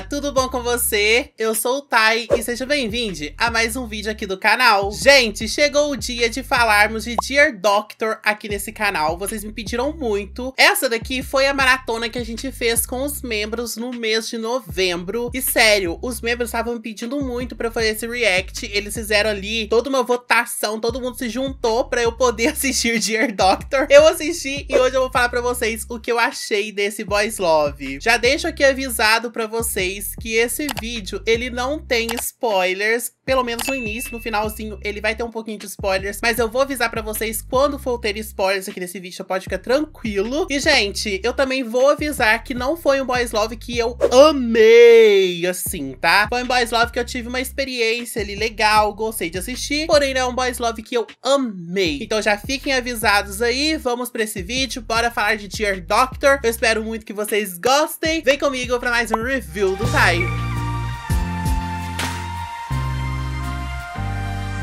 galera, tudo bom com você? Eu sou o Tai e seja bem-vindo a mais um vídeo aqui do canal. Gente, chegou o dia de falarmos de Dear Doctor aqui nesse canal, vocês me pediram muito. Essa daqui foi a maratona que a gente fez com os membros no mês de novembro. E sério, os membros estavam me pedindo muito pra eu fazer esse react, eles fizeram ali toda uma votação, todo mundo se juntou pra eu poder assistir Dear Doctor. Eu assisti e hoje eu vou falar pra vocês o que eu achei desse Boys Love. Já deixo aqui avisado pra vocês que esse vídeo, ele não tem spoilers, pelo menos no início, no finalzinho, ele vai ter um pouquinho de spoilers, mas eu vou avisar pra vocês quando for ter spoilers aqui nesse vídeo, pode ficar tranquilo. E, gente, eu também vou avisar que não foi um Boys Love que eu amei, assim, tá? Foi um Boys Love que eu tive uma experiência ali legal, gostei de assistir, porém não é um Boys Love que eu amei. Então já fiquem avisados aí, vamos pra esse vídeo, bora falar de Dear Doctor, eu espero muito que vocês gostem, vem comigo pra mais um review do Tai.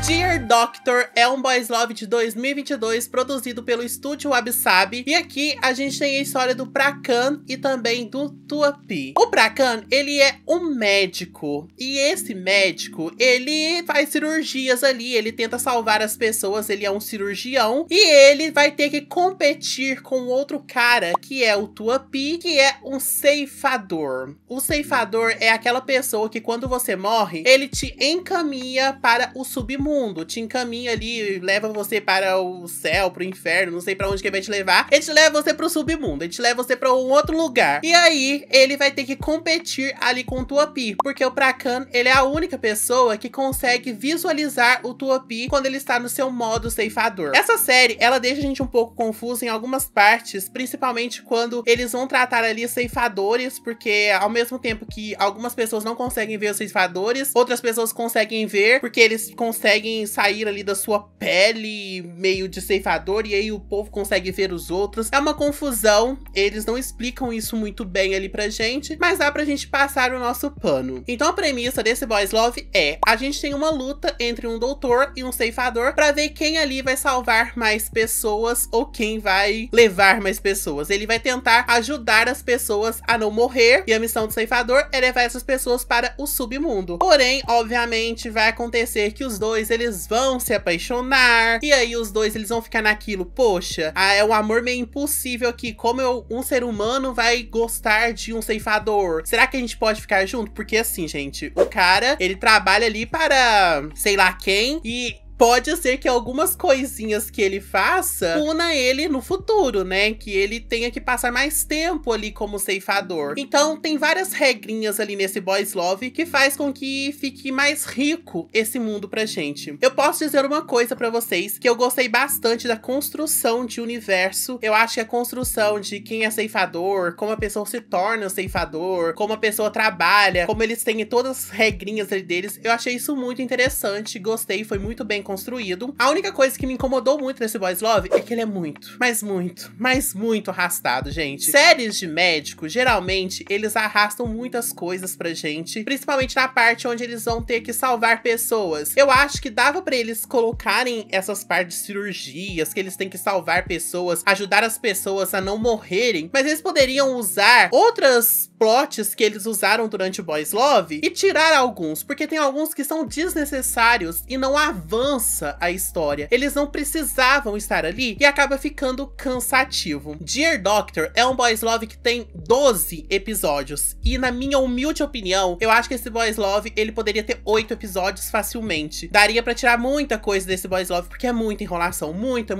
Dear Doctor é um Boys Love de 2022 produzido pelo estúdio Wabi Sabi, e aqui a gente tem a história do Prakan e também do Tuapi. O Prakan, ele é um médico, e esse médico, ele faz cirurgias ali, ele tenta salvar as pessoas, ele é um cirurgião, e ele vai ter que competir com outro cara, que é o Tuapi, que é um ceifador. O ceifador é aquela pessoa que quando você morre, ele te encaminha para o submundo, te encaminha ali, leva você para o céu, pro inferno, não sei pra onde que ele vai te levar. Ele te leva você pro submundo, ele te leva você pra um outro lugar. E aí, ele vai ter que competir ali com o Tuapi, porque o Prakan, ele é a única pessoa que consegue visualizar o Tuapi quando ele está no seu modo ceifador. Essa série, ela deixa a gente um pouco confusa em algumas partes, principalmente quando eles vão tratar ali ceifadores, porque ao mesmo tempo que algumas pessoas não conseguem ver os ceifadores, outras pessoas conseguem ver, porque eles conseguem sair ali da sua pele meio de ceifador, e aí o povo consegue ver os outros. É uma confusão, eles não explicam isso muito bem ali pra gente, mas dá pra gente passar o nosso pano. Então a premissa desse Boys Love é, a gente tem uma luta entre um doutor e um ceifador pra ver quem ali vai salvar mais pessoas ou quem vai levar mais pessoas. Ele vai tentar ajudar as pessoas a não morrer, e a missão do ceifador é levar essas pessoas para o submundo. Porém, obviamente, vai acontecer que os dois eles vão se apaixonar, e aí os dois eles vão ficar naquilo, poxa, é um amor meio impossível aqui, como um ser humano vai gostar de um ceifador? Será que a gente pode ficar junto? Porque assim, gente, o cara, ele trabalha ali para sei lá quem, e pode ser que algumas coisinhas que ele faça una ele no futuro, né? Que ele tenha que passar mais tempo ali como ceifador. Então tem várias regrinhas ali nesse Boys Love que faz com que fique mais rico esse mundo pra gente. Eu posso dizer uma coisa pra vocês, que eu gostei bastante da construção de universo. Eu acho que a construção de quem é ceifador, como a pessoa se torna ceifador, como a pessoa trabalha, como eles têm todas as regrinhas ali deles, eu achei isso muito interessante, gostei, foi muito bem construído. A única coisa que me incomodou muito nesse Boys Love é que ele é muito arrastado, gente. Séries de médico, geralmente, eles arrastam muitas coisas pra gente, principalmente na parte onde eles vão ter que salvar pessoas. Eu acho que dava pra eles colocarem essas partes de cirurgias, que eles têm que salvar pessoas, ajudar as pessoas a não morrerem, mas eles poderiam usar outras plots que eles usaram durante o Boys Love e tirar alguns, porque tem alguns que são desnecessários e não avançam a história. Eles não precisavam estar ali e acaba ficando cansativo. Dear Doctor é um Boys Love que tem 12 episódios, e na minha humilde opinião, eu acho que esse Boys Love, ele poderia ter 8 episódios facilmente. Daria pra tirar muita coisa desse Boys Love, porque é muita enrolação, muita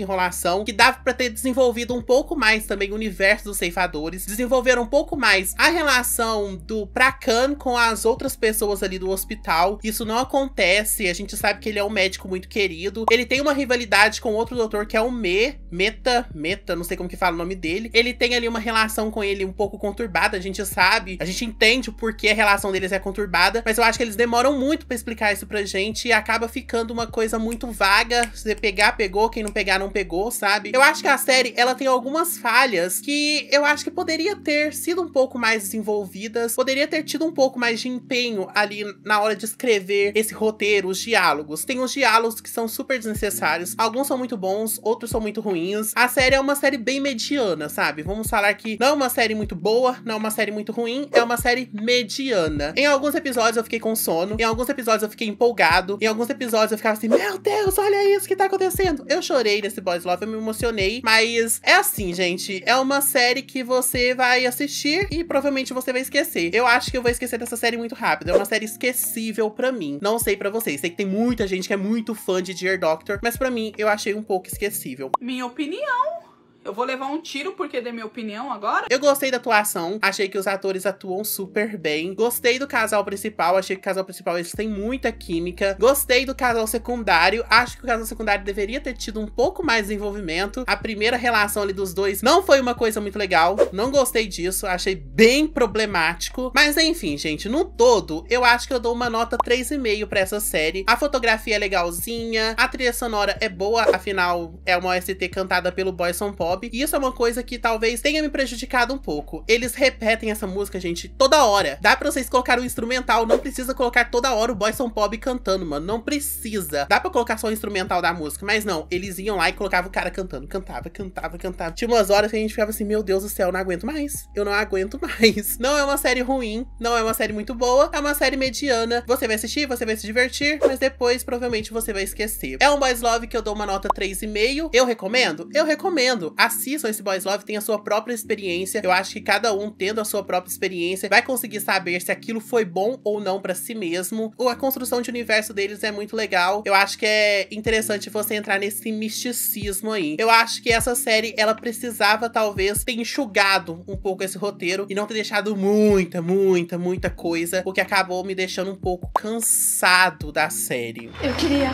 enrolação, que dava pra ter desenvolvido um pouco mais também o universo dos ceifadores, desenvolver um pouco mais a relação do Prakan com as outras pessoas ali do hospital. Isso não acontece, a gente sabe que ele é um médico muito querido, ele tem uma rivalidade com outro doutor que é o Meta, não sei como que fala o nome dele. Ele tem ali uma relação com ele um pouco conturbada, a gente sabe, a gente entende o porquê a relação deles é conturbada, mas eu acho que eles demoram muito pra explicar isso pra gente e acaba ficando uma coisa muito vaga, se pegar, pegou, quem não pegar, não pegou, sabe? Eu acho que a série, ela tem algumas falhas que eu acho que poderia ter sido um pouco mais desenvolvidas, poderia ter tido um pouco mais de empenho ali na hora de escrever esse roteiro, os diálogos. Tem uns alguns diálogos que são super desnecessários. Alguns são muito bons, outros são muito ruins. A série é uma série bem mediana, sabe? Vamos falar que não é uma série muito boa, não é uma série muito ruim, é uma série mediana. Em alguns episódios eu fiquei com sono, em alguns episódios eu fiquei empolgado, em alguns episódios eu ficava assim, meu Deus, olha isso que tá acontecendo. Eu chorei nesse Boys Love, eu me emocionei, mas é assim, gente, é uma série que você vai assistir e provavelmente você vai esquecer. Eu acho que eu vou esquecer dessa série muito rápido, é uma série esquecível pra mim. Não sei pra vocês, sei que tem muita gente que é muito fã de Dear Doctor, mas pra mim eu achei um pouco esquecível. Minha opinião... Eu vou levar um tiro porque dei minha opinião agora. Eu gostei da atuação, achei que os atores atuam super bem. Gostei do casal principal, achei que o casal principal eles têm muita química. Gostei do casal secundário, acho que o casal secundário deveria ter tido um pouco mais de desenvolvimento. A primeira relação ali dos dois não foi uma coisa muito legal, não gostei disso, achei bem problemático. Mas enfim, gente, no todo, eu acho que eu dou uma nota 3,5 pra essa série. A fotografia é legalzinha, a trilha sonora é boa, afinal é uma OST cantada pelo Boys of Pop. E isso é uma coisa que talvez tenha me prejudicado um pouco. Eles repetem essa música, gente, toda hora. Dá pra vocês colocar o instrumental, não precisa colocar toda hora o Boys of Pop cantando, mano. Não precisa. Dá pra colocar só o instrumental da música, mas não. Eles iam lá e colocavam o cara cantando. Cantava, cantava, cantava. Tinha umas horas que a gente ficava assim, meu Deus do céu, eu não aguento mais. Eu não aguento mais. Não é uma série ruim, não é uma série muito boa, é uma série mediana. Você vai assistir, você vai se divertir, mas depois provavelmente você vai esquecer. É um Boys Love que eu dou uma nota 3,5. Eu recomendo? Eu recomendo. Assistam esse Boys Love, tem a sua própria experiência. Eu acho que cada um, tendo a sua própria experiência, vai conseguir saber se aquilo foi bom ou não pra si mesmo. A construção de universo deles é muito legal. Eu acho que é interessante você entrar nesse misticismo aí. Eu acho que essa série, ela precisava talvez ter enxugado um pouco esse roteiro e não ter deixado muita coisa, o que acabou me deixando um pouco cansado da série. Eu queria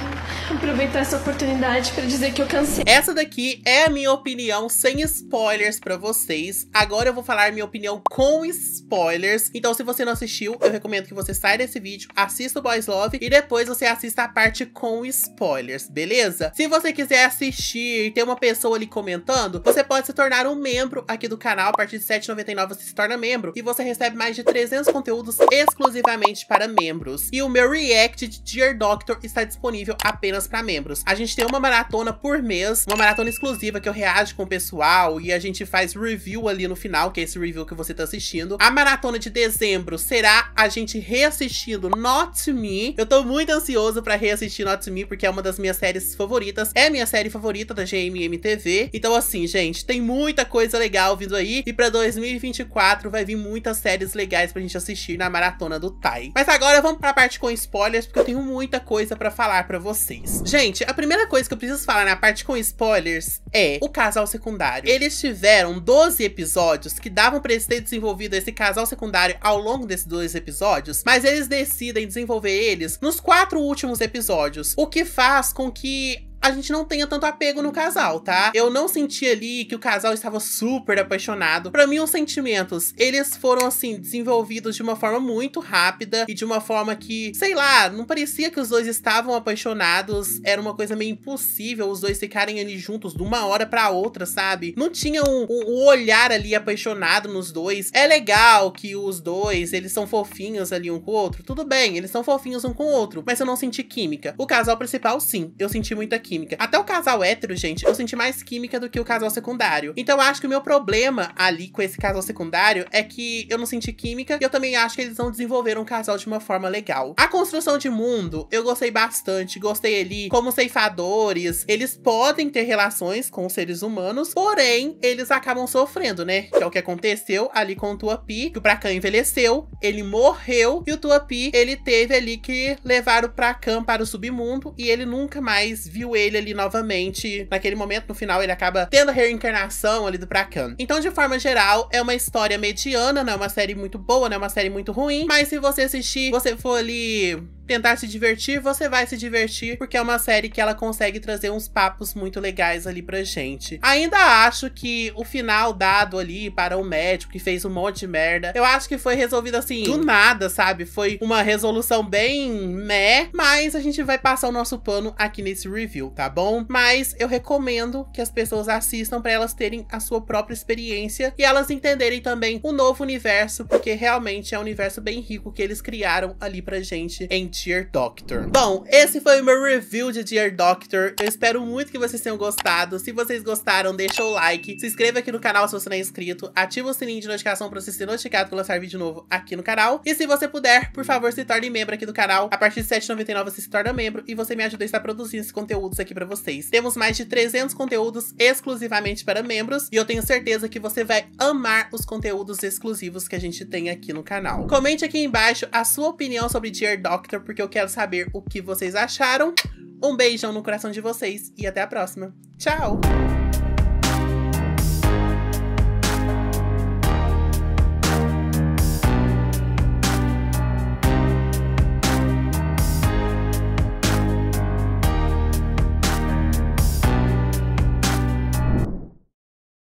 aproveitar essa oportunidade pra dizer que eu cansei. Essa daqui é a minha opinião sem spoilers pra vocês. Agora eu vou falar minha opinião com spoilers. Então se você não assistiu, eu recomendo que você saia desse vídeo, assista o Boys Love e depois você assista a parte com spoilers, beleza? Se você quiser assistir e ter uma pessoa ali comentando, você pode se tornar um membro aqui do canal. A partir de R$7,99 você se torna membro e você recebe mais de 300 conteúdos exclusivamente para membros. E o meu react de Dear Doctor está disponível apenas para membros. A gente tem uma maratona por mês, uma maratona exclusiva que eu reajo com pessoal e a gente faz review ali no final, que é esse review que você tá assistindo. A maratona de dezembro será a gente reassistindo Not Me. Eu tô muito ansioso pra reassistir Not Me, porque é uma das minhas séries favoritas. É minha série favorita da GMMTV. Então assim, gente, tem muita coisa legal vindo aí, e pra 2024 vai vir muitas séries legais pra gente assistir na maratona do Tai. Mas agora vamos pra parte com spoilers, porque eu tenho muita coisa pra falar pra vocês. Gente, a primeira coisa que eu preciso falar na parte com spoilers é o casal secundário. Eles tiveram 12 episódios que davam pra eles ter desenvolvido esse casal secundário ao longo desses 2 episódios, mas eles decidem desenvolver eles nos 4 últimos episódios, o que faz com que a gente não tenha tanto apego no casal, tá? Eu não senti ali que o casal estava super apaixonado. Pra mim, os sentimentos, eles foram, assim, desenvolvidos de uma forma muito rápida e de uma forma que, sei lá, não parecia que os dois estavam apaixonados. Era uma coisa meio impossível os dois ficarem ali juntos de uma hora pra outra, sabe? Não tinha um olhar ali apaixonado nos dois. É legal que os dois, eles são fofinhos ali um com o outro. Tudo bem, eles são fofinhos um com o outro, mas eu não senti química. O casal principal, sim, eu senti muita química. Até o casal hétero, gente, eu senti mais química do que o casal secundário. Então eu acho que o meu problema ali com esse casal secundário é que eu não senti química e eu também acho que eles não desenvolveram o casal de uma forma legal. A construção de mundo, eu gostei bastante. Gostei ali como ceifadores. Eles podem ter relações com os seres humanos, porém, eles acabam sofrendo, né? Que é o que aconteceu ali com o Tuapi, que o Prakan envelheceu, ele morreu e o Tuapi, ele teve ali que levar o Prakan para o submundo e ele nunca mais viu ele ali novamente. Naquele momento, no final, ele acaba tendo a reencarnação ali do Prakan. Então, de forma geral, é uma história mediana, não é uma série muito boa, não é uma série muito ruim, mas se você assistir, você for ali tentar se divertir, você vai se divertir, porque é uma série que ela consegue trazer uns papos muito legais ali pra gente. Ainda acho que o final dado ali para o médico que fez um monte de merda, eu acho que foi resolvido assim, do nada, sabe? Foi uma resolução bem meh, mas a gente vai passar o nosso pano aqui nesse review, tá bom? Mas eu recomendo que as pessoas assistam pra elas terem a sua própria experiência e elas entenderem também o novo universo, porque realmente é um universo bem rico que eles criaram ali pra gente em Dear Doctor. Bom, esse foi o meu review de Dear Doctor. Eu espero muito que vocês tenham gostado. Se vocês gostaram, deixa o like. Se inscreva aqui no canal se você não é inscrito. Ativa o sininho de notificação pra você ser notificado quando lançar vídeo novo aqui no canal. E se você puder, por favor, se torne membro aqui do canal. A partir de R$7,99 você se torna membro e você me ajuda a estar produzindo esses conteúdos aqui pra vocês. Temos mais de 300 conteúdos exclusivamente para membros e eu tenho certeza que você vai amar os conteúdos exclusivos que a gente tem aqui no canal. Comente aqui embaixo a sua opinião sobre Dear Doctor, porque eu quero saber o que vocês acharam. Um beijão no coração de vocês e até a próxima. Tchau!